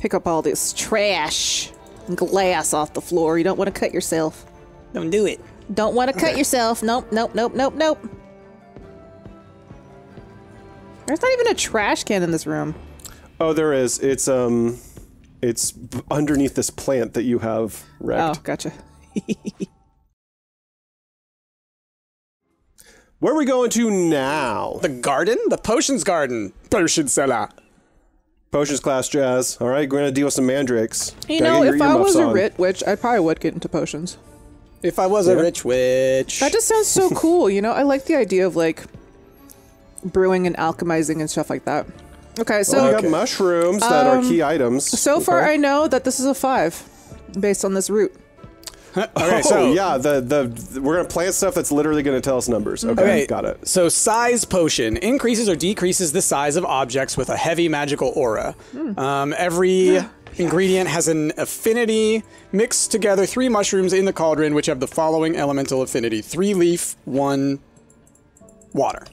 Pick up all this trash and glass off the floor. You don't want to cut yourself. Don't do it. Don't want to cut yourself. Nope, nope, nope, nope, nope. There's not even a trash can in this room. Oh, there is. It's underneath this plant that you have wrecked. Oh, gotcha. Where are we going to now? The garden? The potions garden. Potion cellar. Potions class, Jazz. All right, we're going to deal with some mandrakes. You know, if I was a rich witch, I probably would get into potions. If I was a rich witch. That just sounds so cool, you know? I like the idea of, like, brewing and alchemizing and stuff like that. Okay, so... Well, we got mushrooms that are key items. So far, I know that this is a 5, based on this root. Okay, so yeah, we're going to plant stuff that's literally going to tell us numbers. Okay, got it. So size potion. Increases or decreases the size of objects with a heavy magical aura. Every ingredient has an affinity. Mix together 3 mushrooms in the cauldron, which have the following elemental affinity. 3 leaf, 1 water.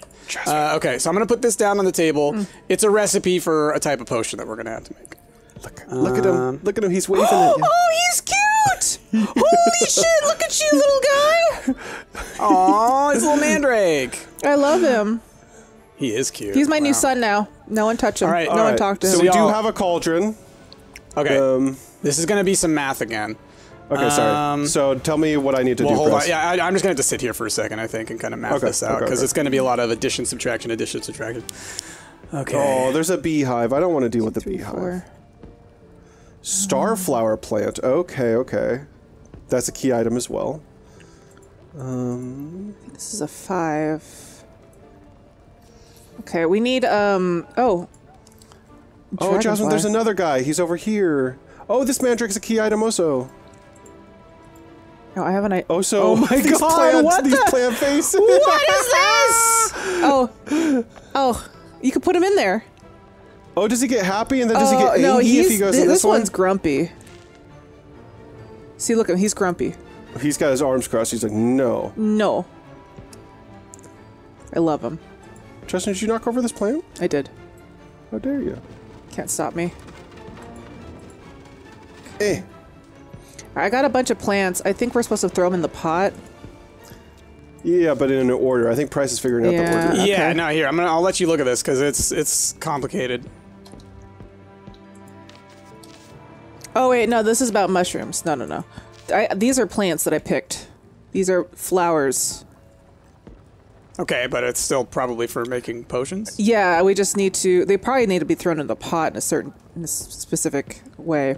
Okay, so I'm going to put this down on the table. It's a recipe for a type of potion that we're going to have to make. Look at him. Look at him. He's waving it. Oh, he's cute! Holy shit, look at you, little guy! Aw, he's a little mandrake. I love him. He is cute. He's my new son now. No one touch him. All right. No one talk to him. So we do have a cauldron. Okay. This is going to be some math again. Okay, sorry. So tell me what I need to do first. Hold on. Yeah, I'm just going to have to sit here for a second, I think, and kind of map this out, because it's going to be a lot of addition, subtraction, addition, subtraction. Okay. Oh, there's a beehive. I don't want to deal with the beehive. 4. Starflower plant. Okay, okay. That's a key item as well. This is a 5. Okay, we need, oh, Jasmine, there's another guy. He's over here. Oh, this mandrake's a key item also. No, I have an idea. Oh, so these plants, what these plant faces. What is this? Oh, you can put him in there. Oh, does he get happy and then does he get angry if he goes in this one? This one's grumpy. See, look at him. He's grumpy. He's got his arms crossed. He's like, no. No. I love him. Justin, did you knock over this plant? I did. How dare you? Can't stop me. Eh. I got a bunch of plants. I think we're supposed to throw them in the pot. Yeah, but in an order. I think Price is figuring out the order. Okay. Yeah, no, here. I'll let you look at this because it's complicated. Oh wait, no, this is about mushrooms. No, no, no. These are plants that I picked. These are flowers. Okay, but it's still probably for making potions? Yeah, we just need to... They probably need to be thrown in the pot in a specific way.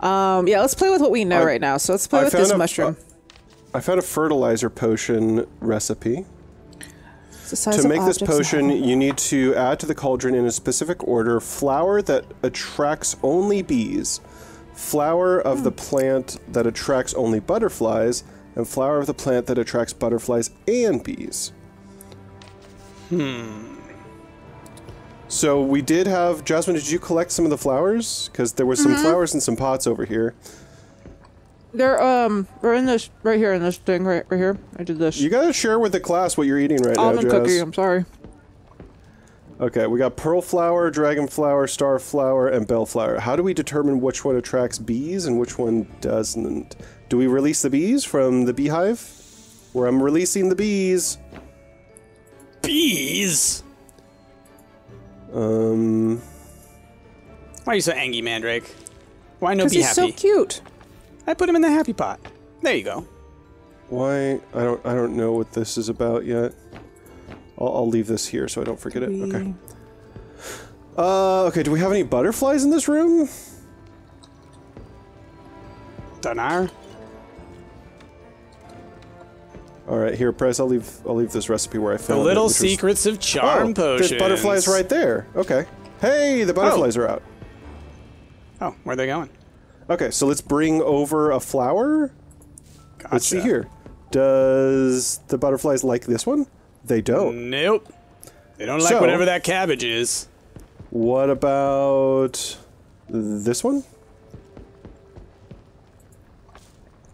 Yeah, let's play with what we know right now. So let's play with this mushroom. I found a fertilizer potion recipe. To make this potion, you need to add to the cauldron in a specific order flower that attracts only bees, flower of the plant that attracts only butterflies, and flower of the plant that attracts butterflies and bees. So we did have... Jasmine, did you collect some of the flowers? Because there were some flowers in some pots over here. They're, we're in this, right here, in this thing, right here. I did this. You gotta share with the class what you're eating right now, Jazz. Almond cookie, I'm sorry. Okay, we got pearl flower, dragon flower, star flower, and bell flower. How do we determine which one attracts bees and which one doesn't? Do we release the bees from the beehive? Where I'm releasing the bees. Bees? Why are you so angry, Mandrake? Why no be happy? Because he's so cute. I put him in the happy pot. There you go. Why? I don't know what this is about yet. I'll leave this here so I don't forget it. Okay. Okay, do we have any butterflies in this room? Dunno. All right, here, Price, I'll leave this recipe where I found it. The little secrets of charm potions. There's butterflies right there. Okay. Hey, the butterflies are out. Oh, where are they going? Okay, so let's bring over a flower. Gotcha. Let's see here. Does the butterflies like this one? They don't. Nope. They don't like whatever that cabbage is. What about this one?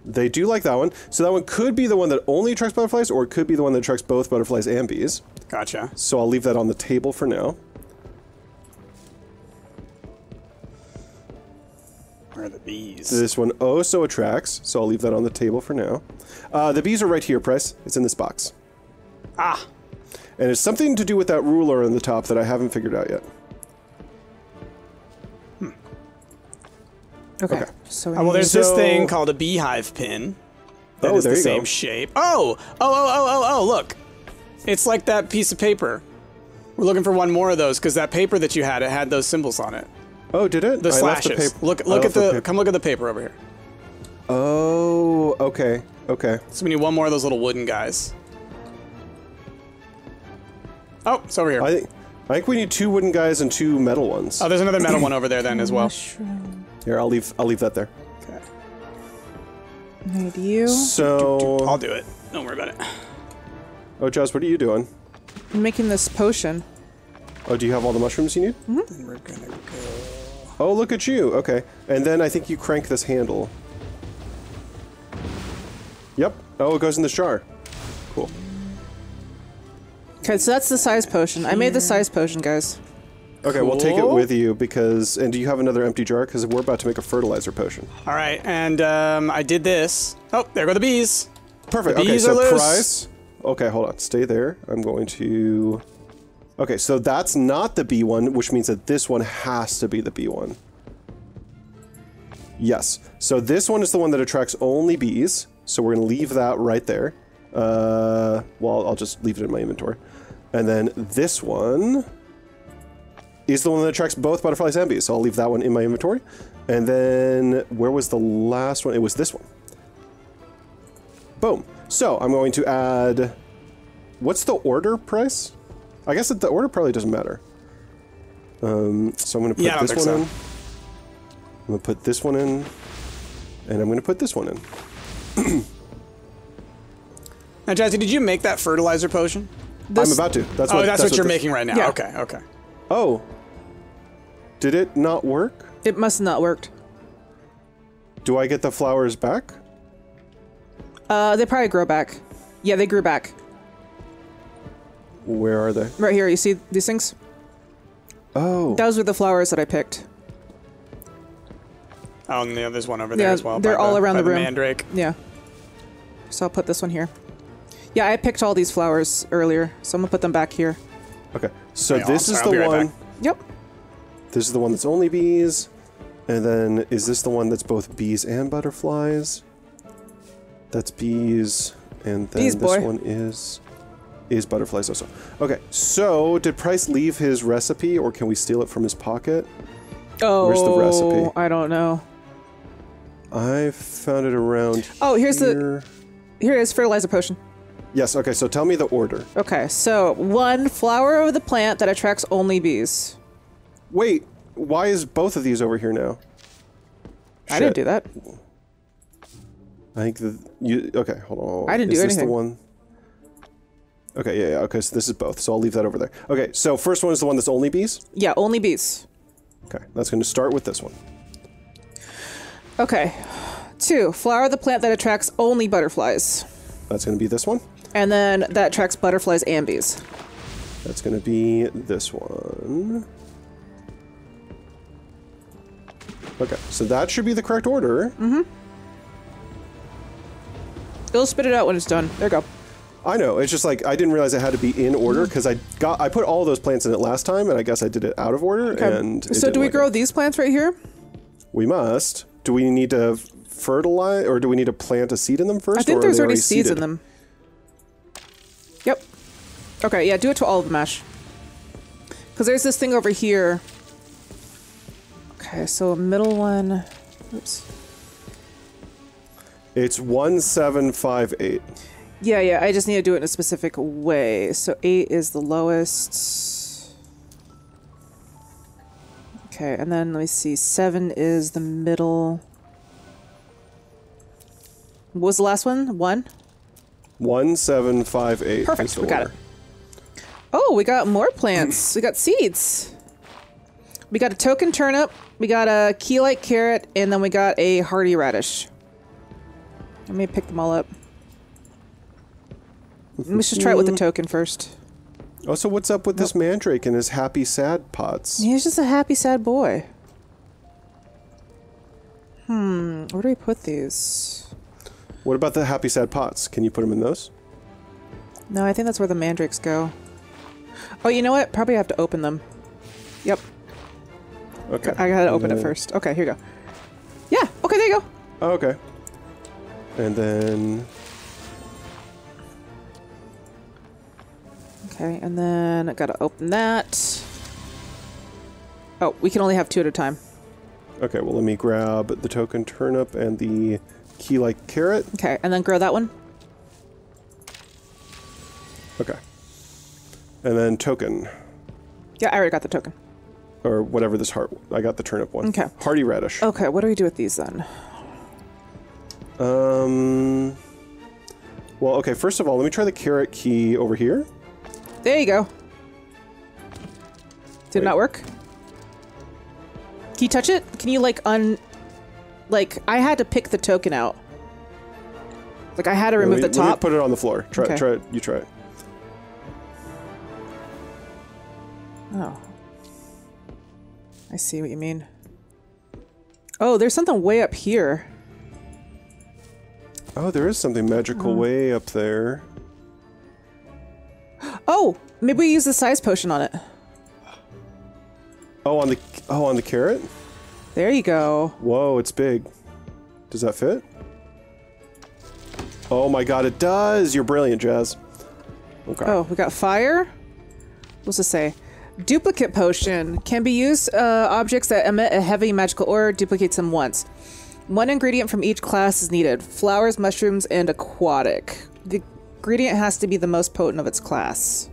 They do like that one. So that one could be the one that only attracts butterflies, or it could be the one that attracts both butterflies and bees. Gotcha. So I'll leave that on the table for now. Where are the bees? This one also attracts, so I'll leave that on the table for now. The bees are right here, Press. It's in this box. Ah! And it's something to do with that ruler on the top that I haven't figured out yet. Hmm. Okay. So well, there's this thing called a beehive pin. That is the same shape. Oh, look. It's like that piece of paper. We're looking for one more of those, because that paper that you had, it had those symbols on it. Oh, did it? The slashes. Look at the, come look at the paper over here. Oh, okay, okay. So we need one more of those little wooden guys. Oh, it's over here. I think we need two wooden guys and two metal ones. Oh, there's another metal one over there then as well. Mushroom. Here, I'll leave that there. Okay. Need you. So I'll do it. Don't worry about it. Oh, Joss, what are you doing? I'm making this potion. Oh, do you have all the mushrooms you need? Mm-hmm. Then we're gonna go. Oh, look at you. Okay, and then I think you crank this handle. Yep. Oh, it goes in this jar. Cool. Okay, so that's the size potion. I made the size potion, guys. Okay, cool. We'll take it with you because. And do you have another empty jar? Because we're about to make a fertilizer potion. All right, and I did this. Oh, there go the bees. Perfect. The bees okay, so are loose. Prize. Okay, hold on. Stay there. I'm going to. Okay, so that's not the B one, which means that this one has to be the B one. Yes. So this one is the one that attracts only bees. So we're going to leave that right there. Well, I'll just leave it in my inventory. And then this one is the one that attracts both butterflies and bees. So I'll leave that one in my inventory. And then where was the last one? It was this one. Boom. So I'm going to add, what's the order price? I guess that the order probably doesn't matter. So I'm going to put this one in. I'm going to put this one in. And I'm going to put this one in. Now, Jazzy, did you make that fertilizer potion? This I'm about to. That's oh, what, that's what you're making right now. Yeah. Okay, okay. Oh. Did it not work? It must not worked. Do I get the flowers back? They probably grow back. Yeah, they grew back. Where are they? Right here. You see these things? Oh. Those were the flowers that I picked. Oh, and yeah, there's one over there as well. They're all around the room. Mandrake. Yeah. So I'll put this one here. Yeah, I picked all these flowers earlier, so I'm gonna put them back here. Okay. So this is the one. Yep. This is the one that's only bees. And then is this the one that's both bees and butterflies? That's bees. And then this one is butterflies also. Okay, so did Price leave his recipe or can we steal it from his pocket? Oh, where's the recipe? I don't know. I found it around here. Oh, here's the... Here it is, fertilizer potion. Yes, okay, so tell me the order. Okay, so one, flower of the plant that attracts only bees. Wait, why is both of these over here now? Shit. I didn't do that. I think okay, hold on. I didn't do anything. Is this the one? Okay, yeah, okay, so this is both, so I'll leave that over there. Okay, so first one is the one that's only bees? Yeah, only bees. Okay, that's going to start with this one. Okay, two, flower of the plant that attracts only butterflies. That's going to be this one. And then that attracts butterflies and bees. That's going to be this one. Okay, so that should be the correct order. Mm-hmm. It'll spit it out when it's done. There you go. I know, it's just like, I didn't realize it had to be in order because I put all those plants in it last time and I guess I did it out of order. Okay. And so do we grow these plants right here? We must. Do we need to fertilize or do we need to plant a seed in them first? I think there's already seeds in them. Yep. Okay, yeah, do it to all of the mash. Because there's this thing over here. Okay, so middle one, oops. It's 1758. Yeah, I just need to do it in a specific way. So 8 is the lowest. Okay, and then let me see. 7 is the middle. What was the last one? 1? 1758. Perfect, we got it. Oh, we got more plants. We got seeds. We got a token turnip. We got a key-like carrot. And then we got a hardy radish. Let me pick them all up. Let's just try it with the token first. Also, what's up with this mandrake and his happy, sad pots? He's just a happy, sad boy. Where do we put these? What about the happy sad pots? Can you put them in those? No, I think that's where the mandrakes go. Oh, you know what? Probably have to open them. Yep. Okay. I gotta open it first. Okay, here you go. Yeah. Okay, there you go. Oh, okay. And then... okay, and then I gotta open that. Oh, we can only have two at a time. Okay, well, let me grab the token turnip and the key-like carrot. Okay, and then grow that one. Okay. And then token. Yeah, I already got the token. Or whatever this heart... I got the turnip one. Okay. Hardy radish. Okay, what do we do with these then? Well, okay, first of all, let me try the carrot key over here. There you go. Did not work? Can you touch it? Can you, like, like, I had to pick the token out. Like, I had to remove the top. Let me put it on the floor. Try it. Try it. You try it. Oh. I see what you mean. Oh, there's something way up here. Oh, there is something magical way up there. Oh, maybe we use the size potion on it. Oh, on the carrot? There you go. Whoa, it's big. Does that fit? Oh my god, it does! You're brilliant, Jazz. Okay. Oh, we got fire? What's it say? Duplicate potion. Can be used objects that emit a heavy magical aura, duplicates them once. One ingredient from each class is needed. Flowers, mushrooms, and aquatic. The ingredient has to be the most potent of its class.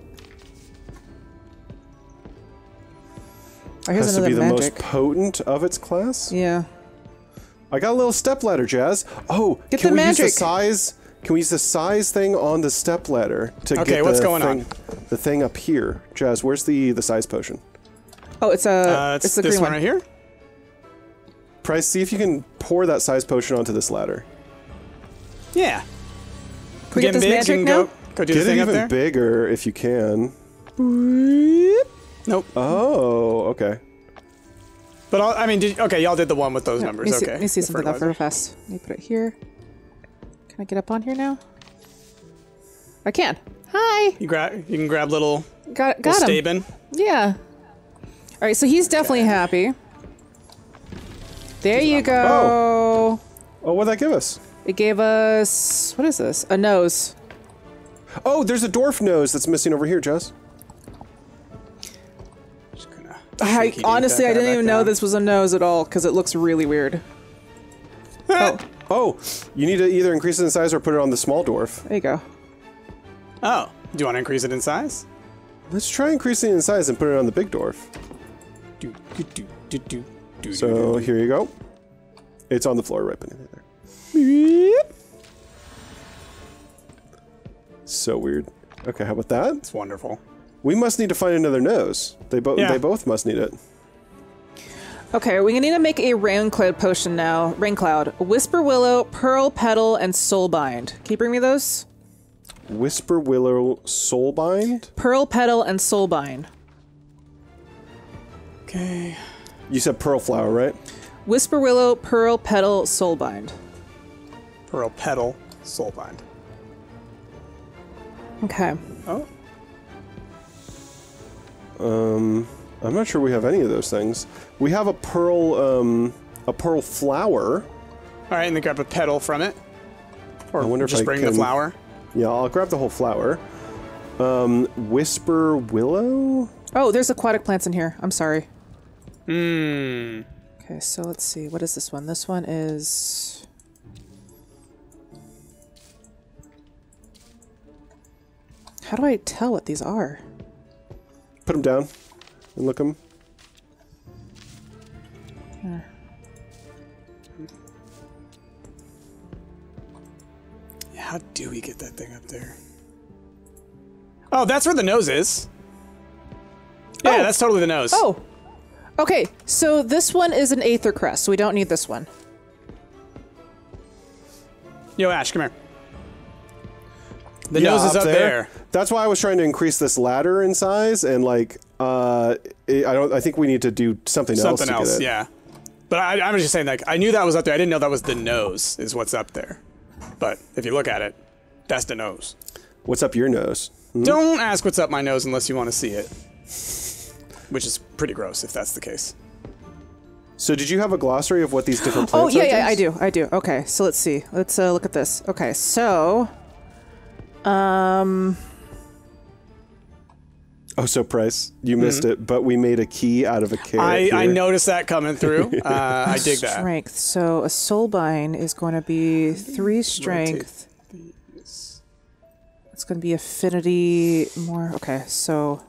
Has to be the most potent of its class? Yeah. I got a little stepladder, Jazz. Oh, get the magic. Can we use the size thing on the stepladder to get the the thing up here? Jazz, where's the size potion? Oh, it's the green one right here. Price, see if you can pour that size potion onto this ladder. Yeah. Can we get this magic now? Go do the thing up there. Get it even bigger if you can. Nope. Oh, okay. But I mean, okay, y'all did the one with those numbers. Let me see, okay. Let me see something up real fast. Let me put it here. Can I get up on here now? I can. Hi. You can grab little. Got little Staben. Yeah. All right, so he's definitely happy. There you go. Oh. Oh, what did that give us? It gave us, what is this? A nose. Oh, there's a dwarf nose that's missing over here, Jess. Honestly, I didn't even know this was a nose at all because it looks really weird. Oh, you need to either increase it in size or put it on the small dwarf. There you go. Oh, do you want to increase it in size? Let's try increasing it in size and put it on the big dwarf. So here you go. It's on the floor right beneath there. So weird. Okay, how about that? It's wonderful. We must need to find another nose. They both must need it. Okay, we're gonna need to make a raincloud potion now. Raincloud, whisper willow, pearl petal, and soulbind. Can you bring me those? Whisper willow, soulbind, pearl petal, and soulbind. Okay. You said pearl flower, right? Whisper willow, pearl petal, soulbind. Pearl petal, soulbind. Okay. Oh. I'm not sure we have any of those things. We have a pearl flower. All right, and then grab a petal from it. Or I wonder just if I bring the flower. Yeah, I'll grab the whole flower. Whisper willow? Oh, there's aquatic plants in here. I'm sorry. Okay, so let's see. What is this one? This one is... how do I tell what these are? Put them down and look them. Yeah. How do we get that thing up there? Oh, that's where the nose is. Yeah, that's totally the nose. Oh, okay. So this one is an aether crest, so we don't need this one. Yo, Ash, come here. The nose is up there. That's why I was trying to increase this ladder in size, and like, I think we need to do something else. Something else, yeah. But I was just saying, like, I knew that was up there. I didn't know that was the nose is what's up there. But if you look at it, that's the nose. What's up your nose? Hmm? Don't ask what's up my nose unless you want to see it. Which is pretty gross if that's the case. So did you have a glossary of what these different plants are? Oh, yeah, yeah, I do. Okay, so let's see. Let's look at this. Okay, so... Oh, so Price, you missed it, but we made a key out of a carrot. I noticed that coming through. I dig that. Strength. So a soulbind is going to be 3 strength. It's going to be affinity more. Okay, so.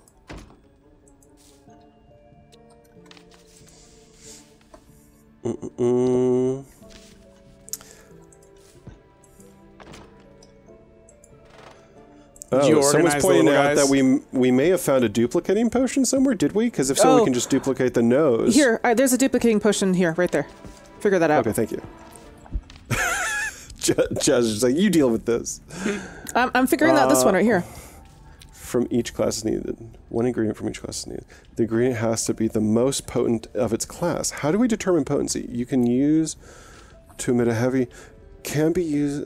Oh, someone's pointing out that we may have found a duplicating potion somewhere, did we? Because if so, we can just duplicate the nose. Here, there's a duplicating potion here, right there. Figure that out. Okay, thank you. Jazz is like, you deal with this. I'm figuring out this one right here. From each class is needed. One ingredient from each class is needed. The ingredient has to be the most potent of its class. How do we determine potency? You can use to emit a heavy... Can be used...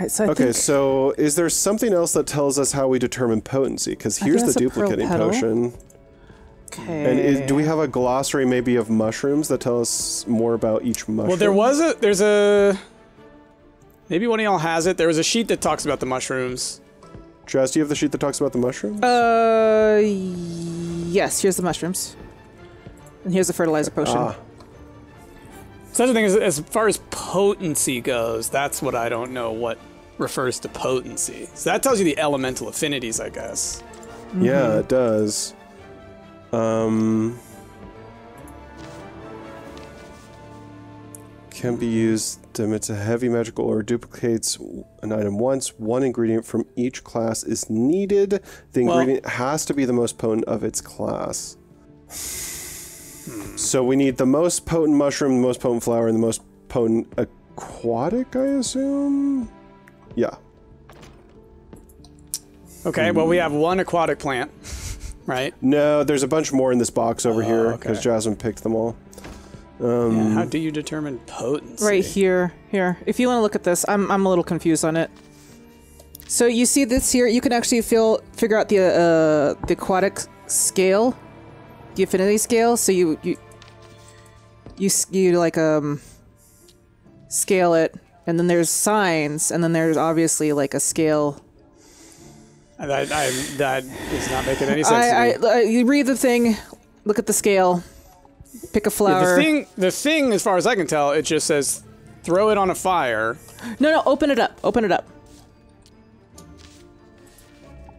Right, so okay, so is there something else that tells us how we determine potency? Because here's the duplicating potion. Okay. And do we have a glossary maybe of mushrooms that tell us more about each mushroom? Well, there's a... Maybe one of y'all has it. There was a sheet that talks about the mushrooms. Jazz, do you have the sheet that talks about the mushrooms? Yes, here's the mushrooms. And here's the fertilizer potion. Ah. Such a thing as far as potency goes, that's what I don't know what refers to potency. So that tells you the elemental affinities, I guess. Mm-hmm. Yeah, it does. Can be used to emit a heavy magical or duplicates an item once. One ingredient from each class is needed. The ingredient has to be the most potent of its class. So we need the most potent mushroom, the most potent flower, and the most potent aquatic, I assume? Yeah. Okay, well, we have one aquatic plant, right? No, there's a bunch more in this box over here, because Jasmine picked them all. How do you determine potency? Right here, If you want to look at this, I'm a little confused on it. So you see this here, you can actually figure out the aquatic scale. The affinity scale, so you like scale it, and then there's signs, and then there's obviously like a scale. That is not making any sense. You read the thing, look at the scale, pick a flower. Yeah, the thing, as far as I can tell, it just says throw it on a fire. No, open it up. Open it up.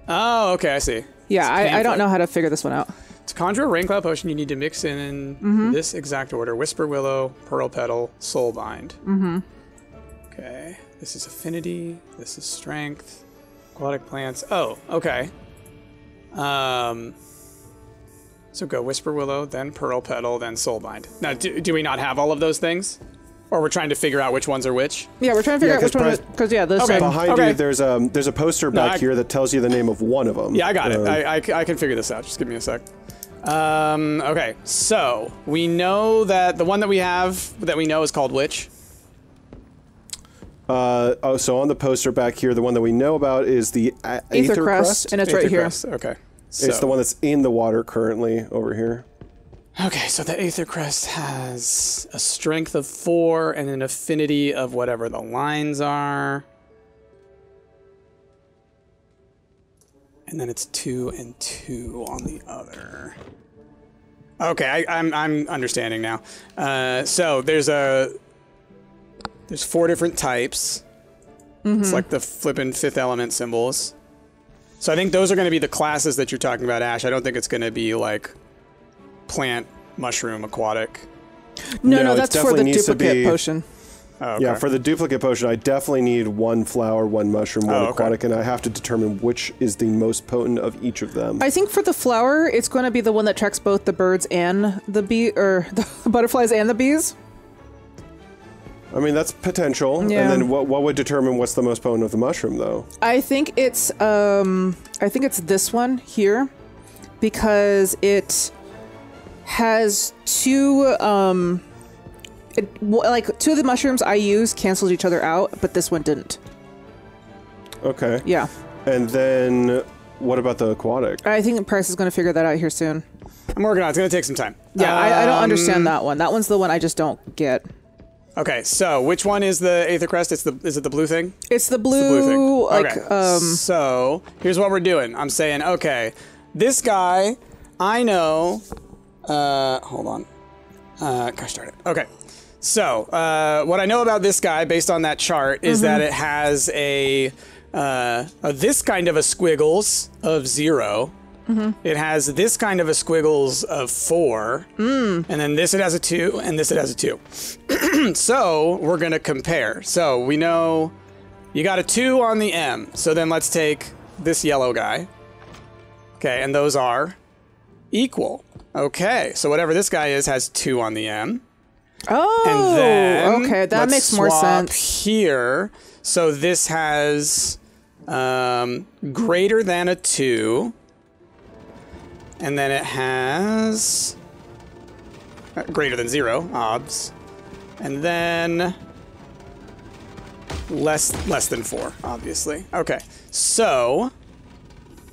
Oh, okay, I see. Yeah, I don't know how to figure this one out. To conjure a raincloud potion, you need to mix in this exact order: Whisper Willow, Pearl Petal, Soulbind. Okay, this is affinity. This is strength. Aquatic plants. Oh, okay. So go Whisper Willow, then Pearl Petal, then Soulbind. Now, do we not have all of those things, or we're trying to figure out which ones are which? Yeah, we're trying to figure out which ones. Because behind you, there's a poster back here that tells you the name of one of them. Yeah, I got it. I can figure this out. Just give me a sec. Okay, so we know that the one that we have that we know is called which? So on the poster back here, the one that we know about is the Aether Crust, and it's right here. Okay, so. It's the one that's in the water currently over here. Okay, so the Aether Crust has a strength of 4 and an affinity of whatever the lines are. And then it's 2 and 2 on the other. Okay, I'm understanding now. So there's 4 different types. It's like the flippin' Fifth Element symbols. So I think those are going to be the classes that you're talking about, Ash. I don't think it's going to be like plant, mushroom, aquatic. No, that's for the duplicate potion. Oh, okay. Yeah, for the duplicate potion, I definitely need 1 flower, 1 mushroom, 1 aquatic, and I have to determine which is the most potent of each of them. I think for the flower, it's going to be the one that tracks both the birds and the the butterflies and the bees. I mean, that's potential. Yeah. And then what would determine what's the most potent of the mushroom, though? I think it's this one here, because it has two, like, two of the mushrooms I used canceled each other out, but this one didn't. Okay. Yeah. And then what about the aquatic? I think Price is going to figure that out here soon. I'm working on it. It's going to take some time. Yeah, I don't understand that one. That one's the one I just don't get. Okay, so which one is the Aether Crest? It's the is it the blue thing? It's the blue, thing. Like, okay. So here's what we're doing. I'm saying, okay, this guy, I know. Hold on. Gosh darn it. Okay, so what I know about this guy based on that chart is that it has this kind of a squiggles of 0. It has this kind of a squiggles of 4, and then this it has a 2, and this it has a 2. So we're gonna compare. So we know you got a 2 on the M. So then let's take this yellow guy. Okay, and those are equal. Okay, so whatever this guy is has 2 on the M. Oh, and then okay, that makes more sense here. So this has greater than a 2. And then it has greater than 0, obs. And then less than 4, obviously. Okay, so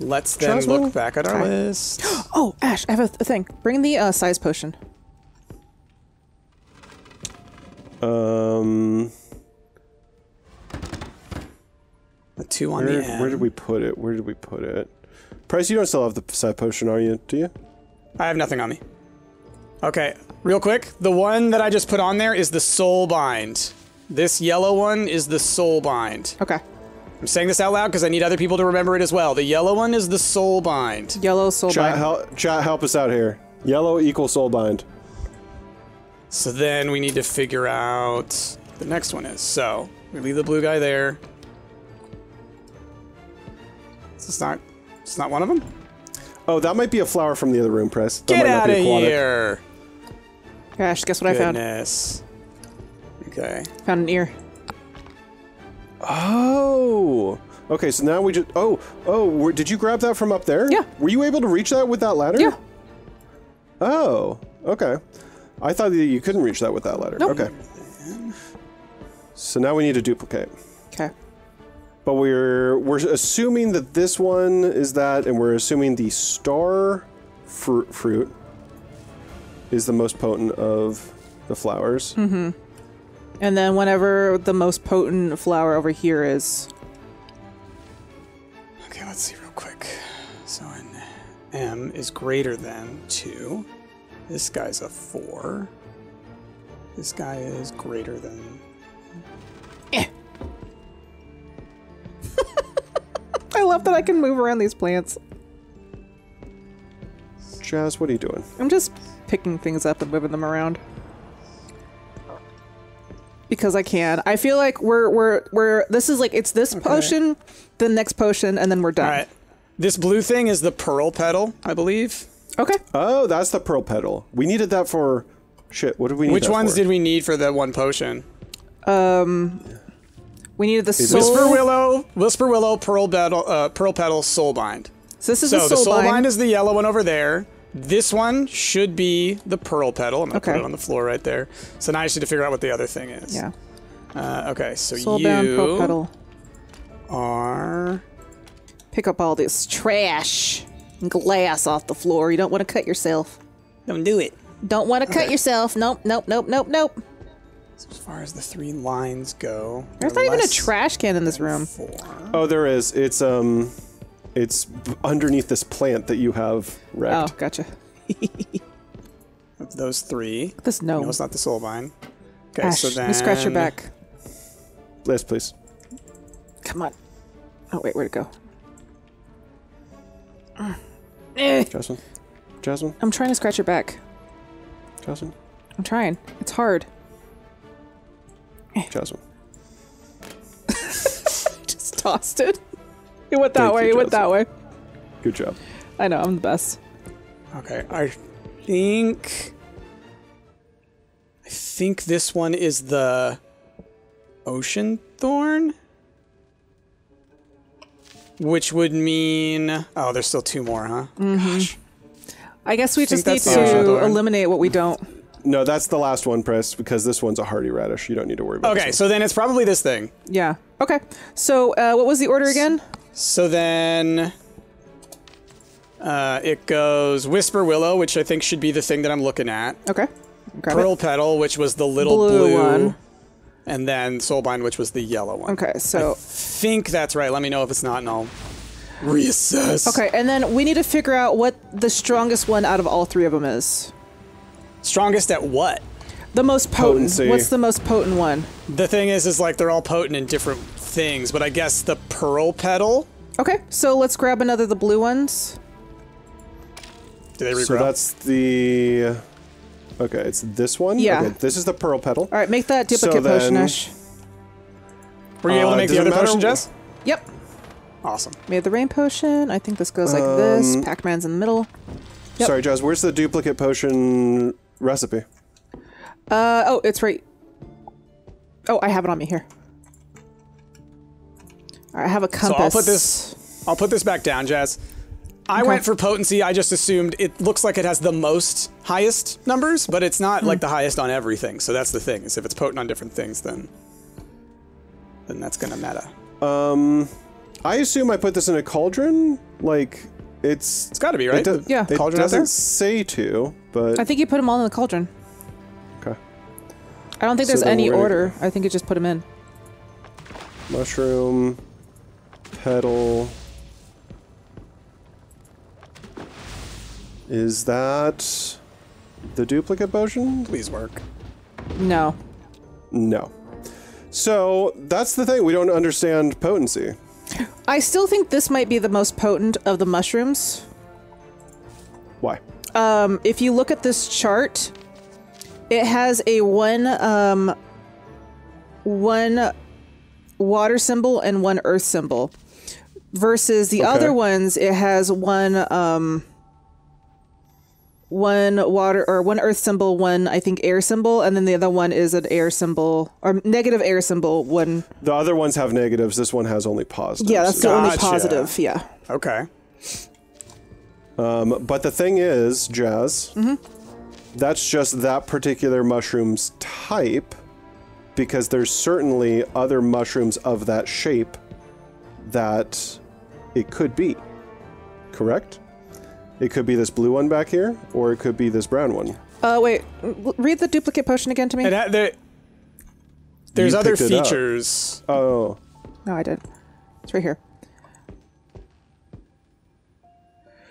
let's then look back at our list. Oh, Ash, I have a thing. Bring the size potion. A 2 on the end. Where did we put it? Where did we put it? Price, you don't still have the side potion, are you? Do you? I have nothing on me. Okay, real quick. The one that I just put on there is the soul bind. This yellow one is the soul bind. Okay. I'm saying this out loud because I need other people to remember it as well. The yellow one is the soul bind. Yellow soul bind. Chat, help us out here. Yellow equals soul bind. So then we need to figure out what the next one is. So we leave the blue guy there. It's not one of them? Oh, that might be a flower from the other room, Press. Get out of here! Gosh, guess what I found? Okay. Found an ear. Oh! Okay, so now we just... Oh, did you grab that from up there? Yeah. Were you able to reach that with that ladder? Yeah. Oh, okay. I thought that you couldn't reach that with that ladder. Nope. Okay. So now we need to duplicate. Okay. But we're assuming that this one is that, and we're assuming the star fruit is the most potent of the flowers. Mm-hmm. And then whenever the most potent flower over here is. Okay, let's see real quick. So an M is greater than 2. This guy's a 4. This guy is greater than. I love that I can move around these plants. Jazz, what are you doing? I'm just picking things up and moving them around. Because I can. I feel like we're this is like it's this potion, the next potion, and then we're done. All right. This blue thing is the pearl petal, I believe. Okay. Oh, that's the pearl petal. We needed that for shit. What did we need? Which ones did we need for that one potion? We needed the soul. Whisper Willow, Pearl Petal, Soul Bind. So this is the Soul Bind. Is the yellow one over there. This one should be the Pearl Petal. I'm gonna put it on the floor right there. So now I just need to figure out what the other thing is. Yeah. Okay, so you pick up all this trash and glass off the floor. You don't want to cut yourself. Don't do it. Don't want to cut yourself. Nope. Nope. Nope. Nope. Nope. As far as the 3 lines go, there's not even a trash can in this room. 4. Oh, there is. It's underneath this plant that you have wrecked. Oh, gotcha. Those 3. This no. No, it's not the soul vine. Okay, Ash, so then. Let me scratch your back. Yes, please. Come on. Oh wait, where'd it go? Jasmine. Jasmine. I'm trying to scratch your back. Jasmine. I'm trying. It's hard. Jasmine. Just tossed it. It went that way. It went that way. Good job. I know. I'm the best. Okay. I think this one is the ocean thorn, which would mean. Oh, there's still 2 more, huh? Mm-hmm. Gosh. I guess we just need to eliminate what we don't. No, that's the last one, Pris, because this one's a hardy radish. You don't need to worry about it. Okay, so then it's probably this thing. Yeah. Okay. So what was the order again? So then it goes Whisper Willow, which I think should be the thing that I'm looking at. Okay. Grab Pearl it. Petal, which was the little blue one. And then Soulbind, which was the yellow one. Okay, so I think that's right. Let me know if it's not, and I'll reassess. Okay, and then we need to figure out what the strongest one out of all three of them is. Strongest at what? The most potent. Potency. What's the most potent one? The thing is like they're all potent in different things, but I guess the Pearl Petal. Okay, so let's grab another of the blue ones. Do they regrow? So that's the... Okay, it's this one? Yeah. Okay, this is the Pearl Petal. All right, make that duplicate potion, Ash. Were you able to make the other potion, Jess? Yep. Awesome. Made the rain potion. I think this goes like this. Pac-Man's in the middle. Yep. Sorry, Jazz, where's the duplicate potion recipe? Oh, it's right. Oh, I have it on me here. All right, I have a compass. So I'll put this back down, Jazz. I went for potency. I just assumed it looks like it has the most highest numbers, but it's not like the highest on everything. So that's the thing, is if it's potent on different things, then that's gonna matter. I assume I put this in a cauldron. Like it's gotta be, right? Yeah. It doesn't say to, but I think you put them all in the cauldron. Okay. I don't think there's any order. I think you just put them in. Mushroom, petal. Is that the duplicate potion? Please work. No. No. So that's the thing. We don't understand potency. I still think this might be the most potent of the mushrooms. Why? If you look at this chart, it has a one water symbol and one earth symbol. Versus the other ones, it has one water or one earth symbol, one I think air symbol, and then the other one is an air symbol or negative air symbol. One. The other ones have negatives. This one has only positives. Yeah, that's the only positive. Yeah. Okay. But the thing is, Jazz, that's just that particular mushroom's type, because there's certainly other mushrooms of that shape that it could be. Correct. It could be this blue one back here, or it could be this brown one. Wait, read the duplicate potion again to me. There's other features. Oh. No, I did. It's right here.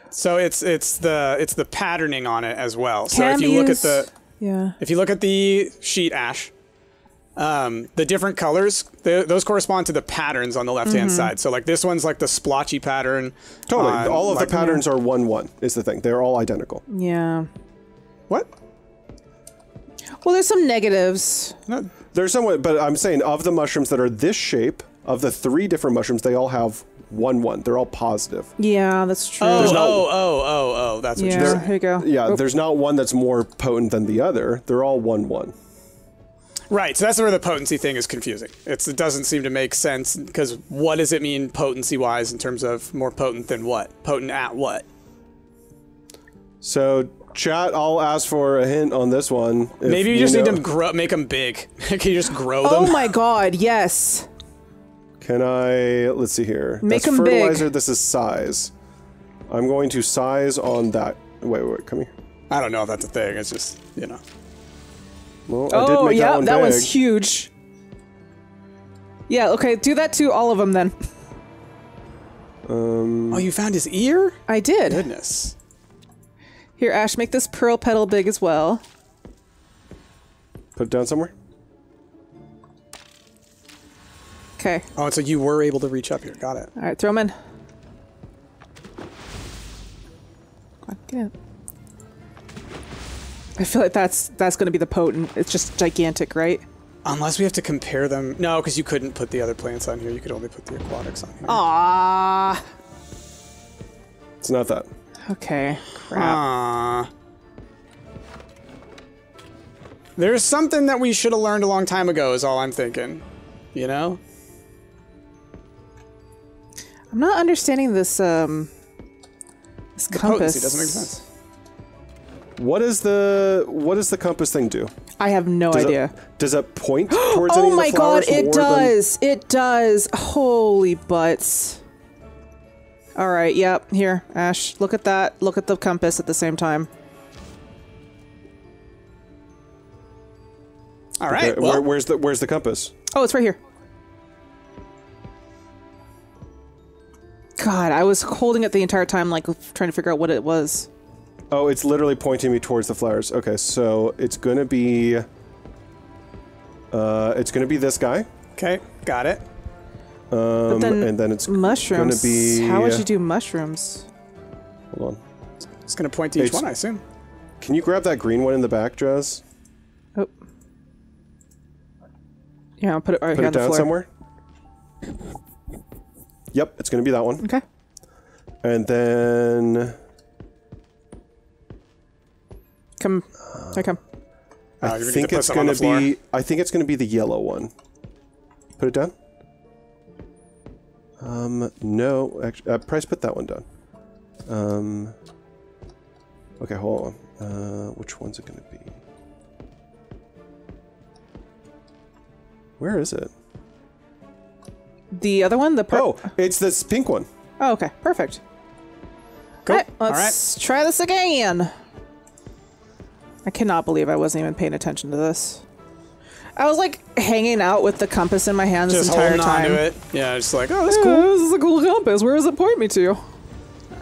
So it's the patterning on it as well. So if you look at the if you look at the sheet, Ash, the different colors, those correspond to the patterns on the left-hand side. So, like, this one's, like, the splotchy pattern. Totally. All of the patterns are 1-1, is the thing. They're all identical. Yeah. What? Well, there's some negatives. No. There's some, but I'm saying, of the mushrooms that are this shape, of the three different mushrooms, they all have 1-1. They're all positive. Yeah, that's true. Oh, that's what you're saying. Here you go. Yeah, there's not one that's more potent than the other. They're all 1-1. Right, so that's where the potency thing is confusing. It doesn't seem to make sense, because what does it mean potency-wise in terms of more potent than what? Potent at what? So, chat, I'll ask for a hint on this one. Maybe you just need to grow, make them big. Can you just grow them? Oh my god, yes. Can I... let's see here. Make them big. Fertilizer, this is size. I'm going to size on that. Wait, come here. I don't know if that's a thing, it's just, you know. Well, oh, yeah, that one's huge. Yeah, okay, do that to all of them then. Oh, you found his ear? I did. Goodness. Here, Ash, make this pearl petal big as well. Put it down somewhere. Okay. Oh, and so you were able to reach up here. Got it. All right, throw them in. Come on, get it. I feel like that's going to be the potent. It's just gigantic, right? Unless we have to compare them. No, because you couldn't put the other plants on here. You could only put the aquatics on here. Ah. It's not that. Okay. Crap. There's something that we should have learned a long time ago is all I'm thinking. You know? I'm not understanding this, this compass. Potency doesn't make sense. What does the compass thing do? I have no idea. Does it point towards any of the flowers? Oh my god, it does! It does! Holy butts. Alright, yep, here, Ash. Look at that. Look at the compass at the same time. Alright, okay, well. Where's the compass? Oh, it's right here. God, I was holding it the entire time, like, trying to figure out what it was. Oh, it's literally pointing me towards the flowers. Okay, so it's gonna be... it's gonna be this guy. Okay, got it. And then it's mushrooms. Gonna be... How would you do mushrooms? Hold on. It's gonna point to each one, I assume. Can you grab that green one in the back, Jazz? Oh. Yeah, I'll put it right here on the floor. Put it down somewhere? Yep, it's gonna be that one. Okay. And then... Come, I come. I think it's gonna be. I think it's gonna be the yellow one. Put it down. No, actually, Price, put that one down. Okay, hold on. Which one's it gonna be? Where is it? The other one, the purple. Oh, it's this pink one. Oh, okay, perfect. Cool. All right, let's try this again. I cannot believe I wasn't even paying attention to this. I was like hanging out with the compass in my hand this entire time. Just holding onto it. Yeah, just like, oh, that's cool. This is a cool compass. Where does it point me to? All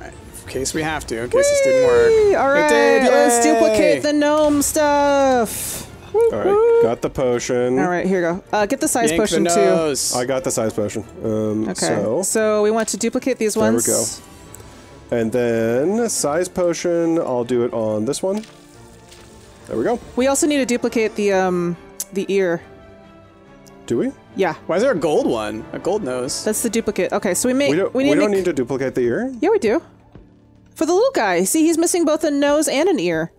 right, in case we have to. In case this didn't work. All right, let's duplicate the gnome stuff. All right, got the potion. All right, here we go. Get the size potion too. I got the size potion. Okay, so we want to duplicate these ones. There we go. And then size potion. I'll do it on this one. There we go. We also need to duplicate the ear. Do we? Yeah. Why is there a gold one? A gold nose. That's the duplicate. Okay, so we don't need to duplicate the ear? Yeah, we do. For the little guy. See, he's missing both a nose and an ear.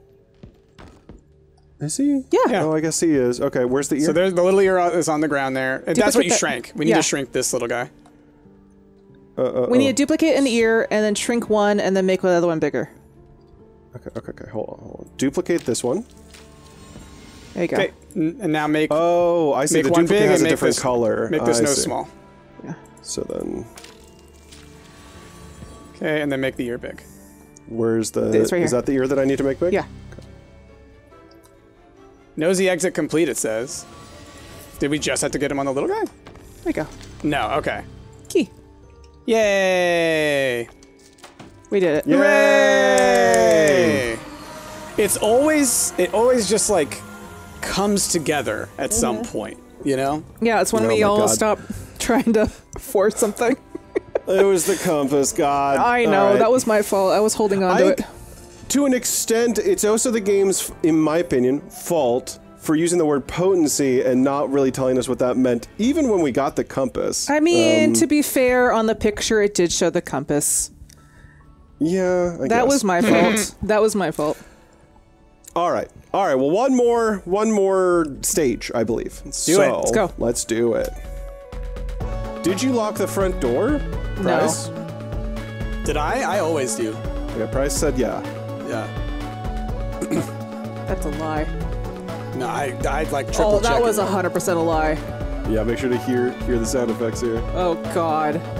Is he? Yeah. Oh, I guess he is. Okay, where's the ear? So there's the little ear is on the ground there. And that's what you shrank. We need to shrink this little guy. We need to duplicate an ear and then shrink one and then make the other one bigger. Okay, hold on. Duplicate this one. There you go. Okay, and now make... Oh, I see. The duplicate has a different color. Make this nose small. Yeah. So then... Okay, and then make the ear big. Where's the... It's right here. Is that the ear that I need to make big? Yeah. Okay. Nosy exit complete, it says. Did we just have to get him on the little guy? There you go. No, okay. Key. Yay! We did it. Yay! It always just like comes together at some point, you know? Yeah, it's when we all stop trying to force something. It was the compass, God. I know, that was my fault. I was holding on to it. To an extent, it's also the game's, in my opinion, fault for using the word potency and not really telling us what that meant, even when we got the compass. I mean, to be fair, on the picture it did show the compass. Yeah, I guess. That was my fault. That was my fault. All right. Well, one more stage, I believe. Let's do it. Let's go. Let's do it. Did you lock the front door, Price? No. Did I? I always do. Yeah, Price said yeah. Yeah. That's a lie. No, I like triple check. Oh, that was 100% a lie. Yeah, make sure to hear the sound effects here. Oh God.